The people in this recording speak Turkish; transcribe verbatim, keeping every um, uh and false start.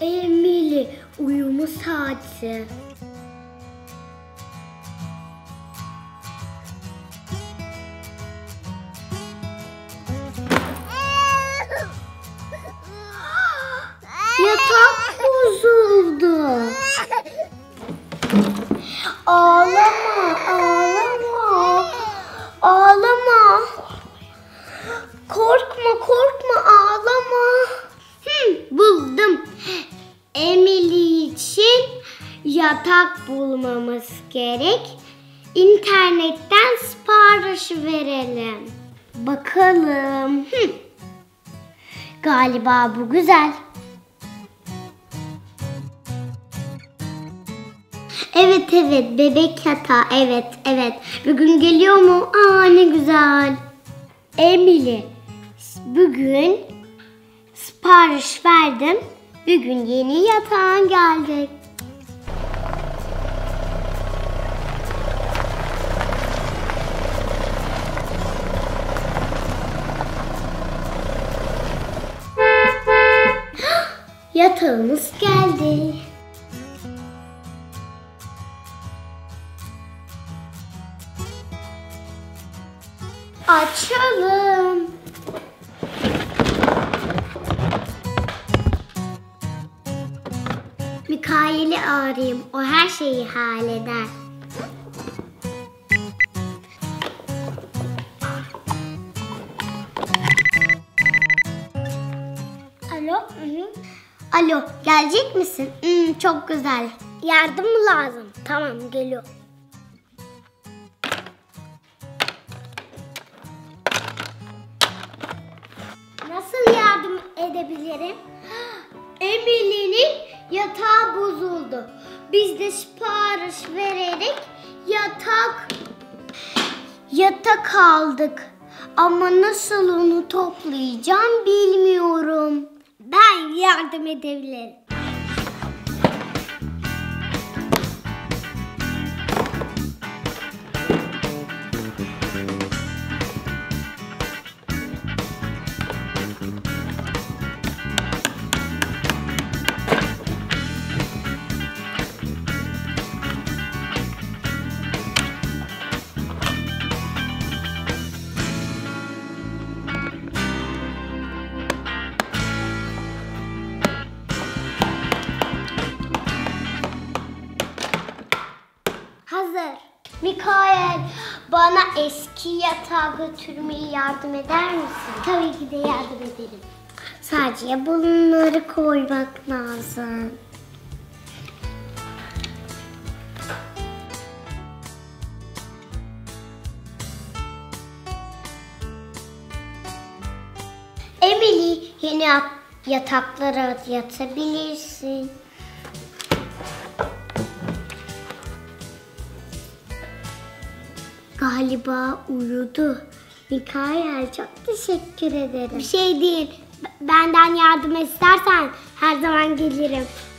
Emili uyumu saati. Yatak bozuldu. Ağlama, ağlama. Ağlama. Korkma, korkma, ağlama. Hı, buldum. Emili için yatak bulmamız gerek. İnternetten sipariş verelim. Bakalım. Hı. Galiba bu güzel. Evet evet bebek yatağı, evet evet. Bugün geliyor mu? Aa ne güzel. Emili, bugün sipariş verdim. Bugün yeni yatağın gelecek. Yatağımız geldi. Açalım. Mikail'i arayayım. O her şeyi halleder. Alo? Hı-hı. Alo, gelecek misin? Hı, çok güzel. Yardım mı lazım? Tamam, geliyorum. Edebilirim. Emili'nin yatağı bozuldu. Biz de sipariş vererek yatak yatak aldık. Ama nasıl onu toplayacağım bilmiyorum. Ben yardım edebilirim. Mikail, bana eski yatağı götürmeyi yardım eder misin? Tabii ki de yardım ederim. Sadece bunları koymak lazım. Emili, yeni yataklara yatabilirsin. Galiba uyudu. Mikail, çok teşekkür ederim. Bir şey değil. Benden yardım istersen her zaman gelirim.